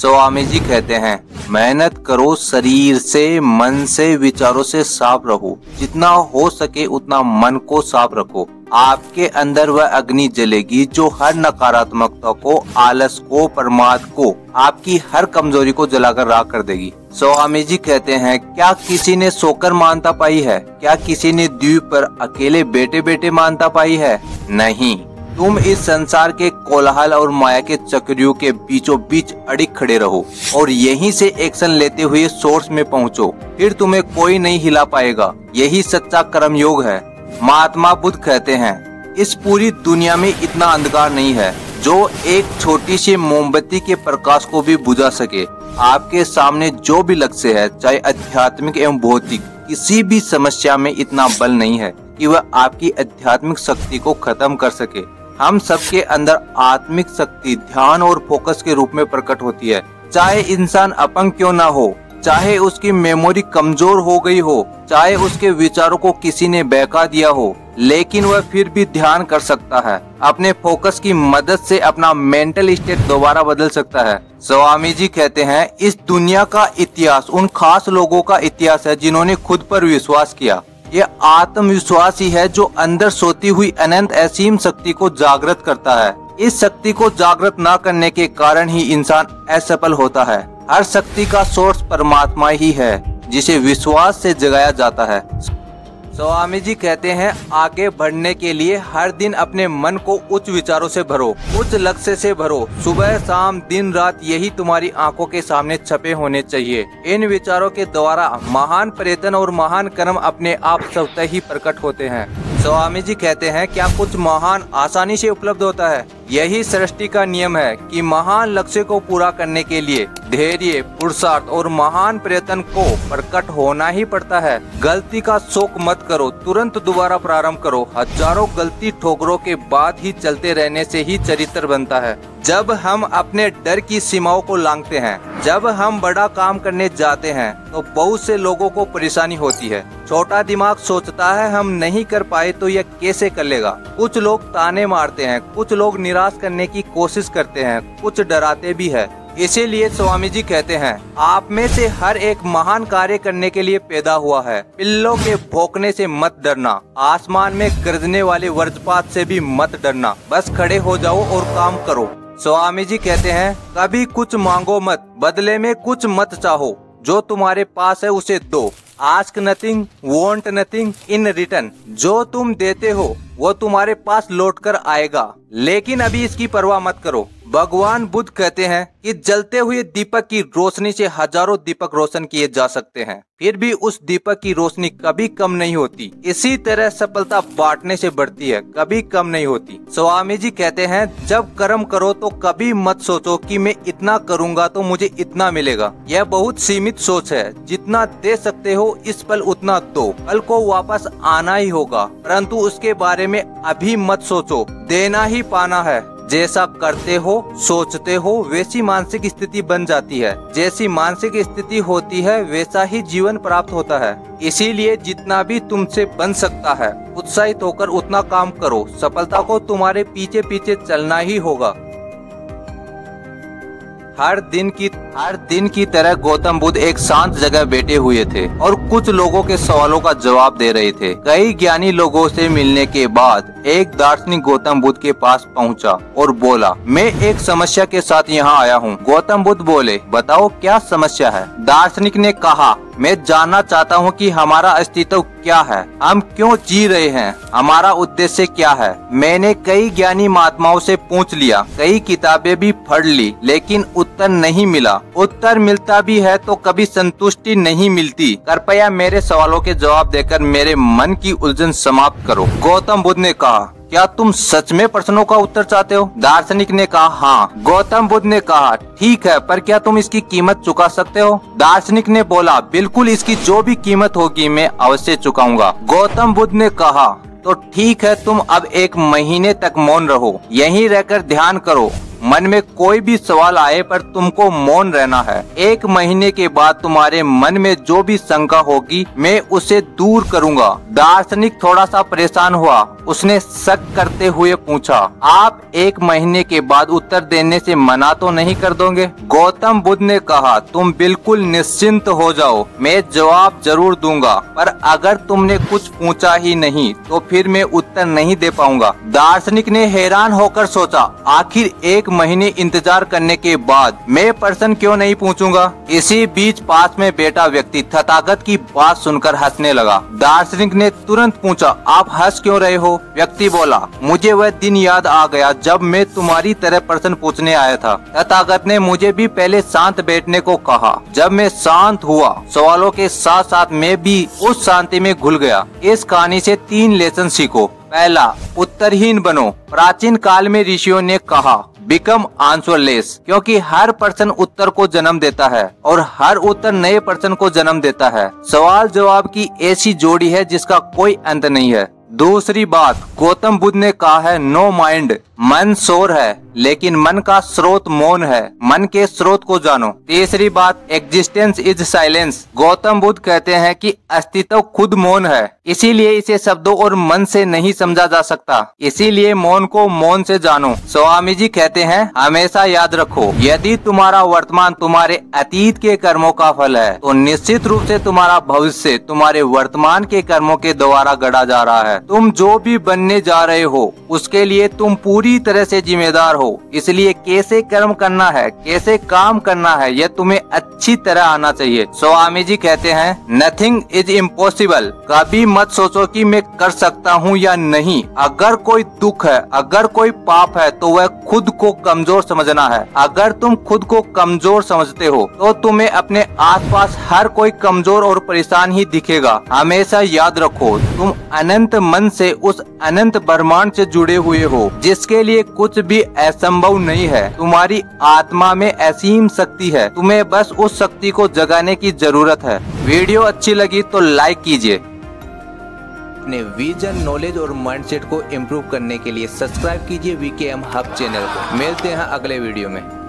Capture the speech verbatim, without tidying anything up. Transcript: स्वामी जी कहते हैं, मेहनत करो, शरीर से, मन से, विचारों से साफ रहो। जितना हो सके उतना मन को साफ रखो। आपके अंदर वह अग्नि जलेगी जो हर नकारात्मकता को, आलस को, प्रमाद को, आपकी हर कमजोरी को जलाकर राख कर देगी। स्वामी जी कहते हैं, क्या किसी ने सोकर मानता पाई है? क्या किसी ने द्वीप पर अकेले बैठे बैठे मानता पाई है? नहीं। तुम इस संसार के कोलाहल और माया के चक्रियों के बीचों बीच अड़िग खड़े रहो और यहीं से एक्शन लेते हुए सोर्स में पहुंचो, फिर तुम्हें कोई नहीं हिला पाएगा। यही सच्चा कर्म योग है। महात्मा बुद्ध कहते हैं, इस पूरी दुनिया में इतना अंधकार नहीं है जो एक छोटी सी मोमबत्ती के प्रकाश को भी बुझा सके। आपके सामने जो भी लक्ष्य है, चाहे आध्यात्मिक एवं भौतिक, किसी भी समस्या में इतना बल नहीं है कि वह आपकी आध्यात्मिक शक्ति को खत्म कर सके। हम सबके अंदर आत्मिक शक्ति ध्यान और फोकस के रूप में प्रकट होती है। चाहे इंसान अपंग क्यों ना हो, चाहे उसकी मेमोरी कमजोर हो गई हो, चाहे उसके विचारों को किसी ने बहका दिया हो, लेकिन वह फिर भी ध्यान कर सकता है। अपने फोकस की मदद से अपना मेंटल स्टेट दोबारा बदल सकता है। स्वामी जी कहते हैं, इस दुनिया का इतिहास उन खास लोगों का इतिहास है जिन्होंने खुद पर विश्वास किया। यह आत्मविश्वास ही है जो अंदर सोती हुई अनंत असीम शक्ति को जागृत करता है। इस शक्ति को जागृत न करने के कारण ही इंसान असफल होता है। हर शक्ति का सोर्स परमात्मा ही है जिसे विश्वास से जगाया जाता है। स्वामी जी कहते हैं, आगे बढ़ने के लिए हर दिन अपने मन को उच्च विचारों से भरो, उच्च लक्ष्य से भरो। सुबह शाम दिन रात यही तुम्हारी आंखों के सामने छपे होने चाहिए। इन विचारों के द्वारा महान प्रयत्न और महान कर्म अपने आप स्वतः ही प्रकट होते हैं। स्वामी जी कहते हैं, क्या कुछ महान आसानी से उपलब्ध होता है? यही सृष्टि का नियम है कि महान लक्ष्य को पूरा करने के लिए धैर्य, पुरुषार्थ और महान प्रयत्न को प्रकट होना ही पड़ता है। गलती का शोक मत करो, तुरंत दोबारा प्रारंभ करो। हजारों गलती ठोकरों के बाद ही चलते रहने से ही चरित्र बनता है। जब हम अपने डर की सीमाओं को लांघते हैं, जब हम बड़ा काम करने जाते हैं, तो बहुत से लोगों को परेशानी होती है। छोटा दिमाग सोचता है, हम नहीं कर पाए तो यह कैसे कर लेगा। कुछ लोग ताने मारते हैं, कुछ लोग निराश करने की कोशिश करते हैं, कुछ डराते भी है। इसीलिए स्वामी जी कहते हैं, आप में से हर एक महान कार्य करने के लिए पैदा हुआ है। पिल्लों के भौंकने से मत डरना, आसमान में गरजने वाले वज्रपात से भी मत डरना। बस खड़े हो जाओ और काम करो। स्वामी जी कहते हैं, कभी कुछ मांगो मत, बदले में कुछ मत चाहो। जो तुम्हारे पास है उसे दो। Ask nothing, want nothing in return. जो तुम देते हो वो तुम्हारे पास लौटकर आएगा, लेकिन अभी इसकी परवाह मत करो। भगवान बुद्ध कहते हैं कि जलते हुए दीपक की रोशनी से हजारों दीपक रोशन किए जा सकते हैं, फिर भी उस दीपक की रोशनी कभी कम नहीं होती। इसी तरह सफलता बांटने से बढ़ती है, कभी कम नहीं होती। स्वामी जी कहते हैं, जब कर्म करो तो कभी मत सोचो कि मैं इतना करूंगा तो मुझे इतना मिलेगा। यह बहुत सीमित सोच है। जितना दे सकते हो इस पल उतना दो। कल को वापस आना ही होगा, परंतु उसके बारे में अभी मत सोचो। देना ही पाना है। जैसा करते हो, सोचते हो, वैसी मानसिक स्थिति बन जाती है। जैसी मानसिक स्थिति होती है, वैसा ही जीवन प्राप्त होता है। इसीलिए जितना भी तुमसे बन सकता है, उत्साहित होकर उतना काम करो। सफलता को तुम्हारे पीछे पीछे चलना ही होगा। हर दिन की हर दिन की तरह गौतम बुद्ध एक शांत जगह बैठे हुए थे और कुछ लोगों के सवालों का जवाब दे रहे थे। कई ज्ञानी लोगों से मिलने के बाद एक दार्शनिक गौतम बुद्ध के पास पहुंचा और बोला, मैं एक समस्या के साथ यहां आया हूं। गौतम बुद्ध बोले, बताओ क्या समस्या है? दार्शनिक ने कहा, मैं जानना चाहता हूं कि हमारा अस्तित्व क्या है, हम क्यों जी रहे हैं, हमारा उद्देश्य क्या है। मैंने कई ज्ञानी महात्माओं से पूछ लिया, कई किताबें भी पढ़ ली, लेकिन उत्तर नहीं मिला। उत्तर मिलता भी है तो कभी संतुष्टि नहीं मिलती। कृपया मेरे सवालों के जवाब देकर मेरे मन की उलझन समाप्त करो। गौतम बुद्ध ने कहा, क्या तुम सच में प्रश्नों का उत्तर चाहते हो? दार्शनिक ने कहा, हाँ। गौतम बुद्ध ने कहा, ठीक है, पर क्या तुम इसकी कीमत चुका सकते हो? दार्शनिक ने बोला, बिल्कुल, इसकी जो भी कीमत होगी मैं अवश्य चुकाऊंगा। गौतम बुद्ध ने कहा, तो ठीक है, तुम अब एक महीने तक मौन रहो, यहीं रहकर ध्यान करो। मन में कोई भी सवाल आए पर तुमको मौन रहना है। एक महीने के बाद तुम्हारे मन में जो भी शंका होगी मैं उसे दूर करूंगा। दार्शनिक थोड़ा सा परेशान हुआ। उसने शक करते हुए पूछा, आप एक महीने के बाद उत्तर देने से मना तो नहीं कर दोगे? गौतम बुद्ध ने कहा, तुम बिल्कुल निश्चिंत हो जाओ, मैं जवाब जरूर दूंगा, पर अगर तुमने कुछ पूछा ही नहीं तो फिर मैं उत्तर नहीं दे पाऊंगा। दार्शनिक ने हैरान होकर सोचा, आखिर एक महीने इंतजार करने के बाद मैं प्रश्न क्यों नहीं पूछूंगा? इसी बीच पास में बैठा व्यक्ति तथागत की बात सुनकर हंसने लगा। दार्शनिक ने तुरंत पूछा, आप हंस क्यों रहे हो? व्यक्ति बोला, मुझे वह दिन याद आ गया जब मैं तुम्हारी तरह प्रश्न पूछने आया था। तथागत ने मुझे भी पहले शांत बैठने को कहा। जब मैं शांत हुआ, सवालों के साथ साथ मैं भी उस शांति में घुल गया। इस कहानी से तीन लेसन सीखो। पहला, उत्तरहीन बनो। प्राचीन काल में ऋषियों ने कहा बिकम आंसरलेस, क्योंकि हर प्रश्न उत्तर को जन्म देता है और हर उत्तर नए प्रश्न को जन्म देता है। सवाल जवाब की ऐसी जोड़ी है जिसका कोई अंत नहीं है। दूसरी बात, गौतम बुद्ध ने कहा है नो माइंड। मन शोर है लेकिन मन का स्रोत मौन है। मन के स्रोत को जानो। तीसरी बात, existence is silence. Gautam Buddha कहते हैं कि अस्तित्व खुद मौन है, इसीलिए इसे शब्दों और मन से नहीं समझा जा सकता। इसीलिए मौन को मौन से जानो। स्वामी जी कहते हैं, हमेशा याद रखो, यदि तुम्हारा वर्तमान तुम्हारे अतीत के कर्मों का फल है तो निश्चित रूप से तुम्हारा भविष्य तुम्हारे वर्तमान के कर्मों के द्वारा गढ़ा जा रहा है। तुम जो भी बनने जा रहे हो उसके लिए तुम पूरी पूरी तरह से जिम्मेदार हो, इसलिए कैसे कर्म करना है, कैसे काम करना है, यह तुम्हें अच्छी तरह आना चाहिए। स्वामी जी कहते हैं, नथिंग इज इम्पॉसिबल। कभी मत सोचो कि मैं कर सकता हूँ या नहीं। अगर कोई दुख है, अगर कोई पाप है, तो वह खुद को कमजोर समझना है। अगर तुम खुद को कमजोर समझते हो तो तुम्हें अपने आसपास हर कोई कमजोर और परेशान ही दिखेगा। हमेशा याद रखो, तुम अनंत मन से उस अनंत ब्रह्मांड से जुड़े हुए हो जिसके लिए कुछ भी असंभव नहीं है। तुम्हारी आत्मा में असीम शक्ति है, तुम्हें बस उस शक्ति को जगाने की जरूरत है। वीडियो अच्छी लगी तो लाइक कीजिए। अपने विजन, नॉलेज और माइंडसेट को इम्प्रूव करने के लिए सब्सक्राइब कीजिए वी के एम हब चैनल को। मिलते हैं अगले वीडियो में।